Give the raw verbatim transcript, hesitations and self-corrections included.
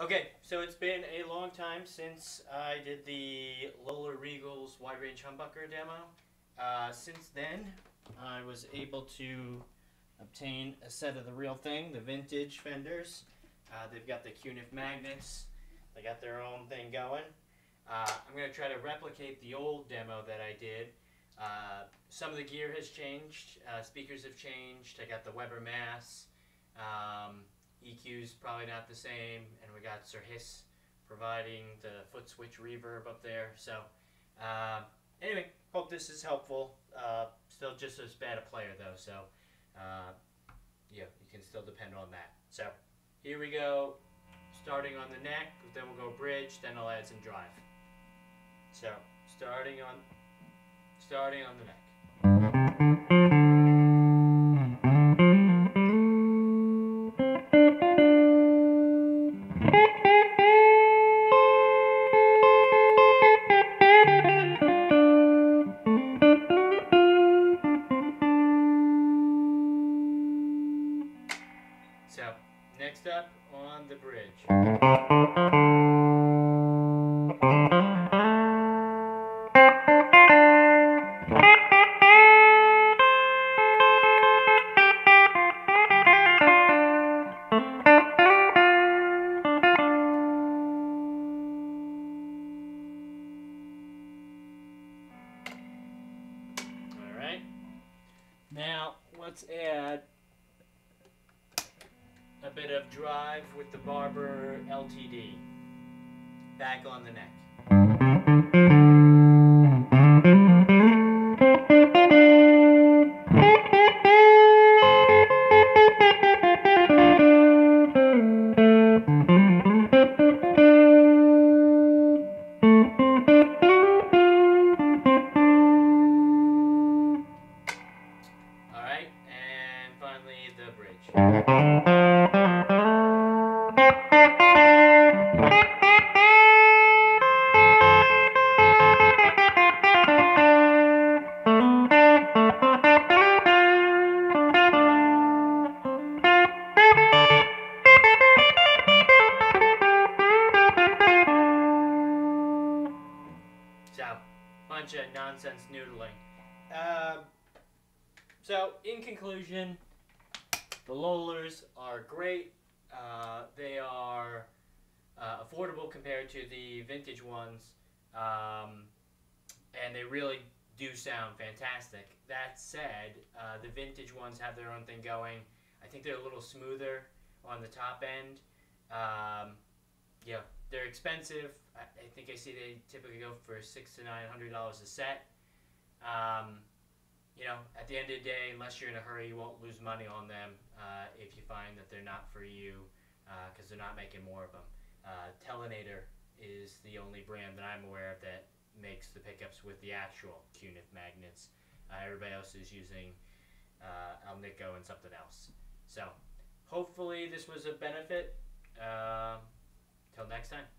Okay, so it's been a long time since I did the Lollar Regals Wide Range Humbucker demo. Uh, since then, I was able to obtain a set of the real thing, the vintage Fenders. Uh, they've got the Cunife magnets. They got their own thing going. Uh, I'm going to try to replicate the old demo that I did. Uh, some of the gear has changed. Uh, speakers have changed. I got the Weber mass. Um, E Q's probably not the same. And we got Sir Hiss providing the foot switch reverb up there. So uh, anyway, hope this is helpful. Uh, still just as bad a player though. So uh, yeah, you can still depend on that. So here we go. Starting on the neck, then we'll go bridge, then I'll add some drive. So, starting on, starting on the neck. So, next up, on the bridge. Alright, now let's add a bit of drive with the Barber L T D back on the neck. All right, and finally the bridge. Bunch of nonsense noodling. Uh, so, in conclusion, the Lollars are great. Uh, they are uh, affordable compared to the vintage ones, um, and they really do sound fantastic. That said, uh, the vintage ones have their own thing going. I think they're a little smoother on the top end. Um, yeah. They're expensive. I, I think I see they typically go for six to nine hundred dollars a set. Um, you know, at the end of the day, unless you're in a hurry, you won't lose money on them uh, if you find that they're not for you, because uh, they're not making more of them. Uh, Tellinator is the only brand that I'm aware of that makes the pickups with the actual Cunife magnets. Uh, everybody else is using uh, Alnico and something else. So hopefully this was a benefit. Uh, Till next time.